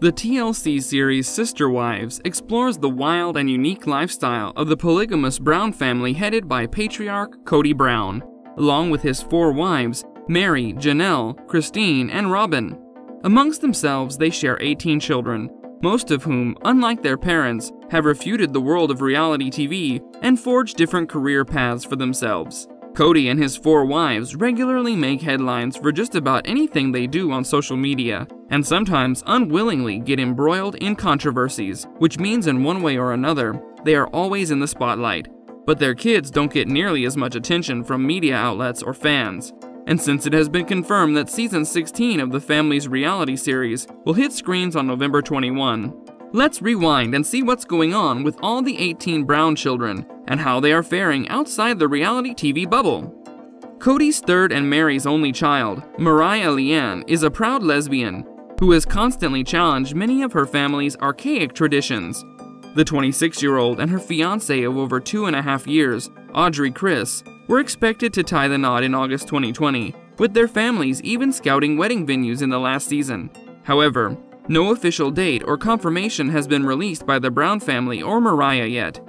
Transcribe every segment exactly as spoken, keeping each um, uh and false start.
The T L C series Sister Wives explores the wild and unique lifestyle of the polygamous Brown family headed by patriarch Kody Brown, along with his four wives, Meri, Janelle, Christine, and Robyn. Amongst themselves, they share eighteen children, most of whom, unlike their parents, have refuted the world of reality T V and forged different career paths for themselves. Kody and his four wives regularly make headlines for just about anything they do on social media, and sometimes unwillingly get embroiled in controversies, which means in one way or another, they are always in the spotlight. But their kids don't get nearly as much attention from media outlets or fans. And since it has been confirmed that season sixteen of the family's reality series will hit screens on November twenty-first, let's rewind and see what's going on with all the eighteen Brown children and how they are faring outside the reality T V bubble. Kody's third and Meri's only child, Mariah Leanne, is a proud lesbian who has constantly challenged many of her family's archaic traditions. The twenty-six-year-old and her fiancé of over two and a half years, Audrey Criss, were expected to tie the knot in August twenty twenty, with their families even scouting wedding venues in the last season. However, no official date or confirmation has been released by the Brown family or Mariah yet.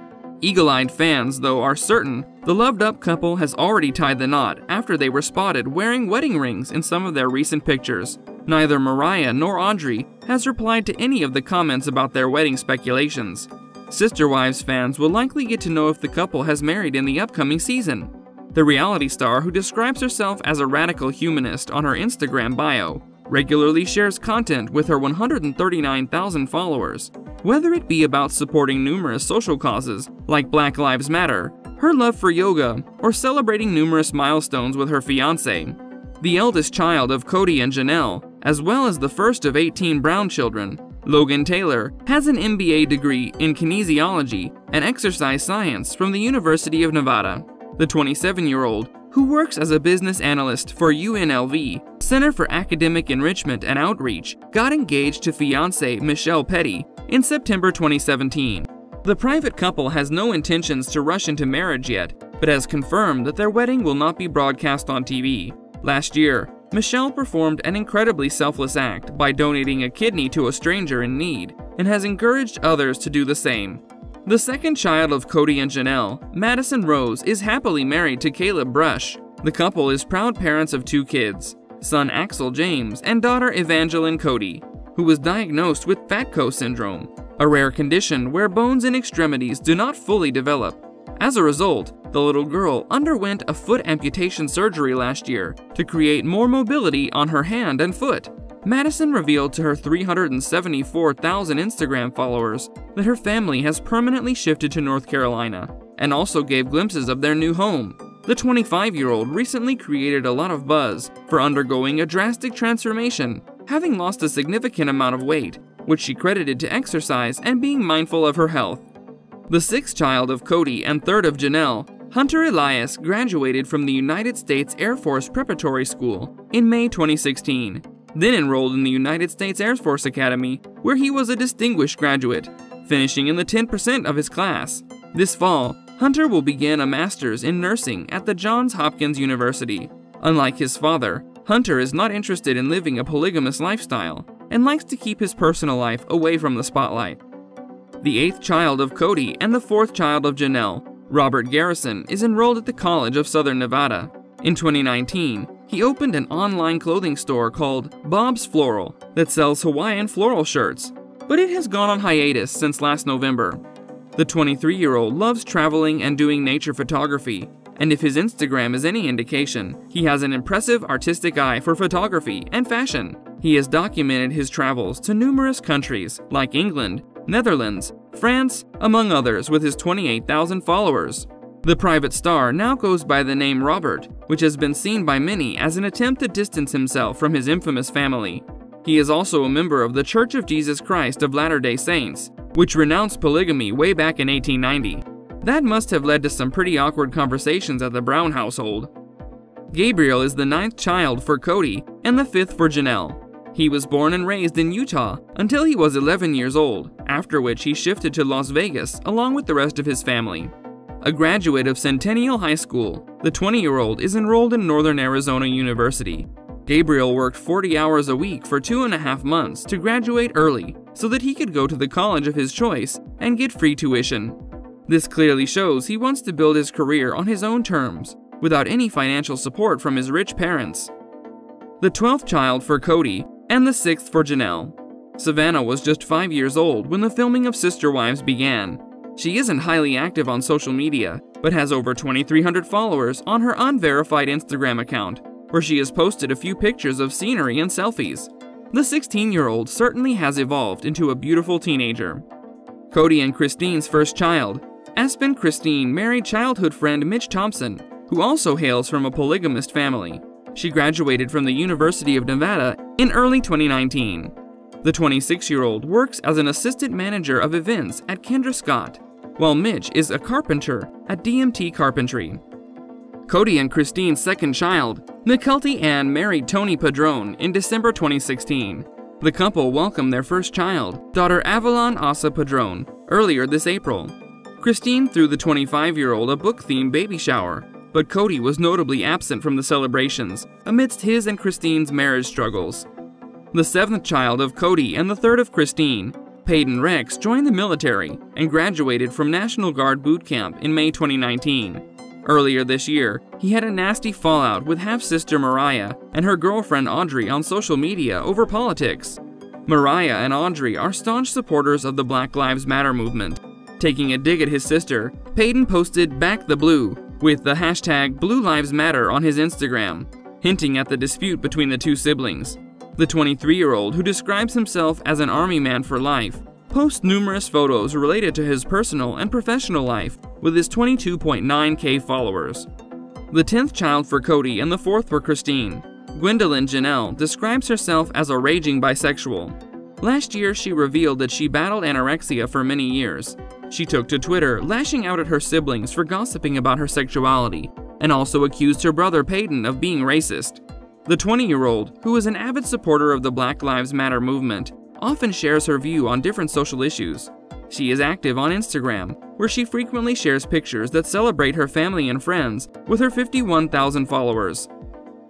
Eagle-eyed fans, though, are certain the loved-up couple has already tied the knot after they were spotted wearing wedding rings in some of their recent pictures. Neither Mariah nor Audrey has replied to any of the comments about their wedding speculations. Sister Wives fans will likely get to know if the couple has married in the upcoming season. The reality star, who describes herself as a radical humanist on her Instagram bio, regularly shares content with her one hundred thirty-nine thousand followers. Whether it be about supporting numerous social causes like Black Lives Matter, her love for yoga, or celebrating numerous milestones with her fiancé. The eldest child of Kody and Janelle, as well as the first of eighteen Brown children, Logan Taylor, has an M B A degree in kinesiology and exercise science from the University of Nevada. The twenty-seven-year-old, who works as a business analyst for U N L V, Center for Academic Enrichment and Outreach, got engaged to fiancée Michelle Petty in September twenty seventeen. The private couple has no intentions to rush into marriage yet, but has confirmed that their wedding will not be broadcast on T V. Last year, Michelle performed an incredibly selfless act by donating a kidney to a stranger in need, and has encouraged others to do the same. The second child of Kody and Janelle, Madison Rose, is happily married to Caleb Brush. The couple is proud parents of two kids, son Axel James and daughter Evangeline Kody, who was diagnosed with FATCO syndrome, a rare condition where bones and extremities do not fully develop. As a result, the little girl underwent a foot amputation surgery last year to create more mobility on her hand and foot. Madison revealed to her three hundred seventy-four thousand Instagram followers that her family has permanently shifted to North Carolina, and also gave glimpses of their new home. The twenty-five-year-old recently created a lot of buzz for undergoing a drastic transformation, having lost a significant amount of weight, which she credited to exercise and being mindful of her health. The sixth child of Kody and third of Janelle, Hunter Elias, graduated from the United States Air Force Preparatory School in May twenty sixteen. Then enrolled in the United States Air Force Academy, where he was a distinguished graduate, finishing in the ten percent of his class. This fall, Hunter will begin a master's in nursing at the Johns Hopkins University. Unlike his father, Hunter is not interested in living a polygamous lifestyle and likes to keep his personal life away from the spotlight. The eighth child of Kody and the fourth child of Janelle, Robert Garrison, is enrolled at the College of Southern Nevada. In twenty nineteen, he opened an online clothing store called Bob's Floral that sells Hawaiian floral shirts, but it has gone on hiatus since last November. The twenty-three-year-old loves traveling and doing nature photography, and if his Instagram is any indication, he has an impressive artistic eye for photography and fashion. He has documented his travels to numerous countries like England, Netherlands, France, among others, with his twenty-eight thousand followers. The private star now goes by the name Robert, which has been seen by many as an attempt to distance himself from his infamous family. He is also a member of the Church of Jesus Christ of Latter-day Saints, which renounced polygamy way back in eighteen ninety. That must have led to some pretty awkward conversations at the Brown household. Gabriel is the ninth child for Kody and the fifth for Janelle. He was born and raised in Utah until he was eleven years old, after which he shifted to Las Vegas along with the rest of his family. A graduate of Centennial High School, the twenty-year-old is enrolled in Northern Arizona University. Gabriel worked forty hours a week for two and a half months to graduate early so that he could go to the college of his choice and get free tuition. This clearly shows he wants to build his career on his own terms, without any financial support from his rich parents. The twelfth child for Kody and the sixth for Janelle. Savannah was just five years old when the filming of Sister Wives began. She isn't highly active on social media, but has over twenty-three hundred followers on her unverified Instagram account, where she has posted a few pictures of scenery and selfies. The sixteen-year-old certainly has evolved into a beautiful teenager. Kody and Christine's first child. Aspen Christine married childhood friend Mitch Thompson, who also hails from a polygamist family. She graduated from the University of Nevada in early twenty nineteen. The twenty-six-year-old works as an assistant manager of events at Kendra Scott, while Mitch is a carpenter at D M T Carpentry. Kody and Christine's second child, McKelty Ann, married Tony Padron in December twenty sixteen. The couple welcomed their first child, daughter Avalon Asa Padron, earlier this April. Christine threw the twenty-five-year-old a book-themed baby shower, but Kody was notably absent from the celebrations amidst his and Christine's marriage struggles. The seventh child of Kody and the third of Christine, Peyton Rex, joined the military and graduated from National Guard boot camp in May twenty nineteen. Earlier this year, he had a nasty fallout with half-sister Mariah and her girlfriend Audrey on social media over politics. Mariah and Audrey are staunch supporters of the Black Lives Matter movement. Taking a dig at his sister, Peyton posted "Back the Blue" with the hashtag Blue Lives Matter on his Instagram, hinting at the dispute between the two siblings. The twenty-three-year-old, who describes himself as an army man for life, posts numerous photos related to his personal and professional life with his twenty-two point nine K followers. The tenth child for Kody and the fourth for Christine. Gwendolyn Janelle describes herself as a raging bisexual. Last year, she revealed that she battled anorexia for many years. She took to Twitter, lashing out at her siblings for gossiping about her sexuality, and also accused her brother Peyton of being racist. The twenty-year-old, who is an avid supporter of the Black Lives Matter movement, often shares her view on different social issues. She is active on Instagram, where she frequently shares pictures that celebrate her family and friends with her fifty-one thousand followers.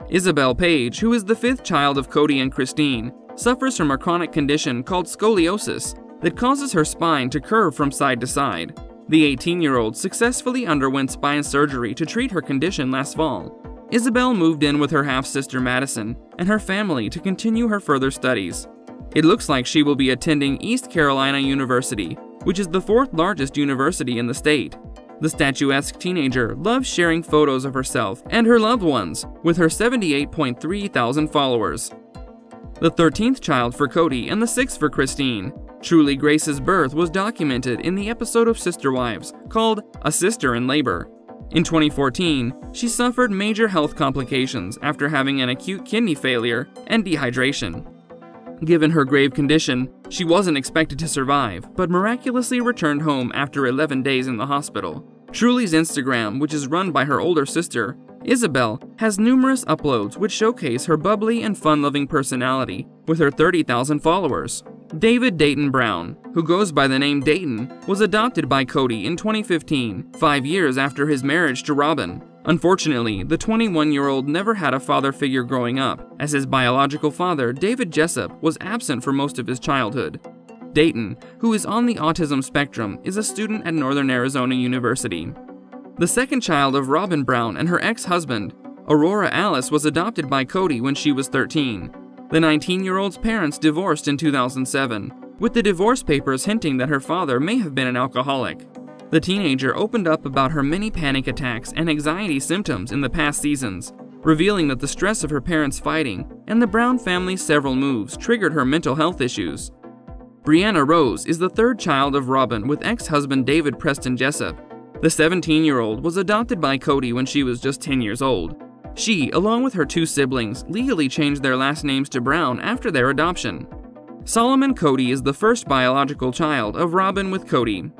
Isabel Page, who is the fifth child of Kody and Christine, suffers from a chronic condition called scoliosis that causes her spine to curve from side to side. The eighteen-year-old successfully underwent spine surgery to treat her condition last fall. Isabel moved in with her half-sister Madison and her family to continue her further studies. It looks like she will be attending East Carolina University, which is the fourth largest university in the state. The statuesque teenager loves sharing photos of herself and her loved ones with her seventy-eight point three thousand followers. The thirteenth child for Kody and the sixth for Christine. Truly Grace's birth was documented in the episode of Sister Wives called A Sister in Labor. In twenty fourteen, she suffered major health complications after having an acute kidney failure and dehydration. Given her grave condition, she wasn't expected to survive, but miraculously returned home after eleven days in the hospital. Truly's Instagram, which is run by her older sister, Isabel, has numerous uploads which showcase her bubbly and fun-loving personality with her thirty thousand followers. David Dayton Brown, who goes by the name Dayton, was adopted by Kody in twenty fifteen, five years after his marriage to Robyn. Unfortunately, the twenty-one-year-old never had a father figure growing up, as his biological father, David Jessup, was absent for most of his childhood. Dayton, who is on the autism spectrum, is a student at Northern Arizona University. The second child of Robyn Brown and her ex-husband, Aurora Alice, was adopted by Kody when she was thirteen. The nineteen-year-old's parents divorced in two thousand seven, with the divorce papers hinting that her father may have been an alcoholic. The teenager opened up about her many panic attacks and anxiety symptoms in the past seasons, revealing that the stress of her parents' fighting and the Brown family's several moves triggered her mental health issues. Brianna Rose is the third child of Robyn with ex-husband David Preston Jessup. The seventeen-year-old was adopted by Kody when she was just ten years old. She, along with her two siblings, legally changed their last names to Brown after their adoption. Solomon Kody is the first biological child of Robyn with Kody.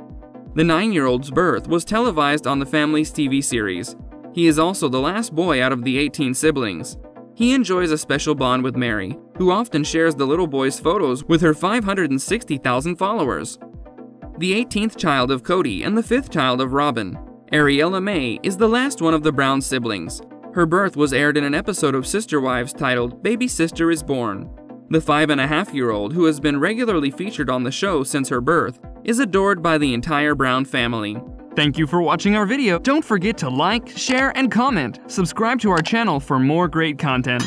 The nine-year-old's birth was televised on the family's T V series. He is also the last boy out of the eighteen siblings. He enjoys a special bond with Meri, who often shares the little boy's photos with her five hundred sixty thousand followers. The eighteenth child of Kody and the fifth child of Robyn, Ariella May, is the last one of the Brown siblings. Her birth was aired in an episode of Sister Wives titled Baby Sister is Born. The five and a half year old, who has been regularly featured on the show since her birth, is adored by the entire Brown family. Thank you for watching our video. Don't forget to like, share, and comment. Subscribe to our channel for more great content.